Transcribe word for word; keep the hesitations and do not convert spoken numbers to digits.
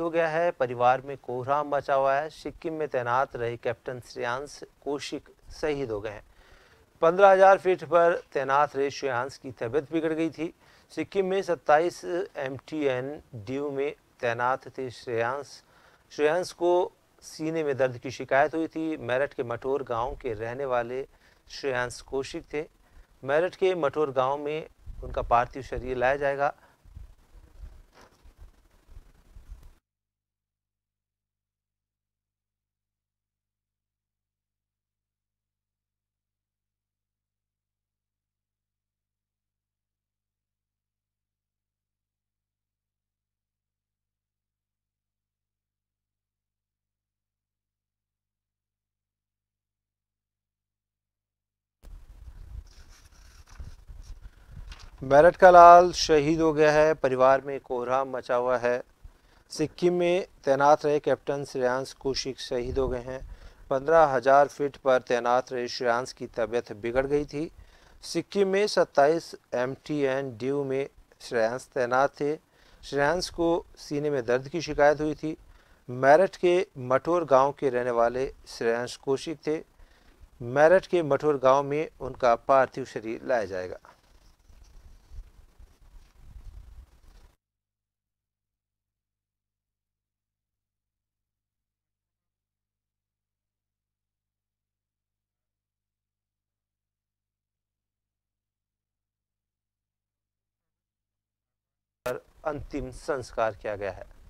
हो गया है, परिवार में कोहराम बचा हुआ है। सिक्किम में तैनात रहे कैप्टन श्रेयांश कौशिक शहीद हो गए हैं। पंद्रह हजार फीट पर तैनात रहे श्रेयांश की तबीयत बिगड़ गई थी। सिक्किम में सत्ताईस एमटीएन डीयू में तैनात थे श्रेयांश। श्रेयांश को सीने में दर्द की शिकायत हुई थी। मेरठ के मटोर गांव के रहने वाले श्रेयांश कौशिक थे। मेरठ के मटोर गांव में उनका पार्थिव शरीर लाया जाएगा। मेरठ का लाल शहीद हो गया है, परिवार में कोहराम मचा हुआ है। सिक्किम में तैनात रहे कैप्टन श्रेयांश कौशिक शहीद हो गए हैं। पंद्रह हजार फीट पर तैनात रहे श्रेयांश की तबीयत बिगड़ गई थी। सिक्किम में सत्ताईस एमटीएन डीयू में श्रेयांश तैनात थे। श्रेयांश को सीने में दर्द की शिकायत हुई थी। मेरठ के मठोर गांव के रहने वाले श्रेयांश कौशिक थे। मेरठ के मठोर गाँव में उनका पार्थिव शरीर लाया जाएगा। अंतिम संस्कार किया गया है।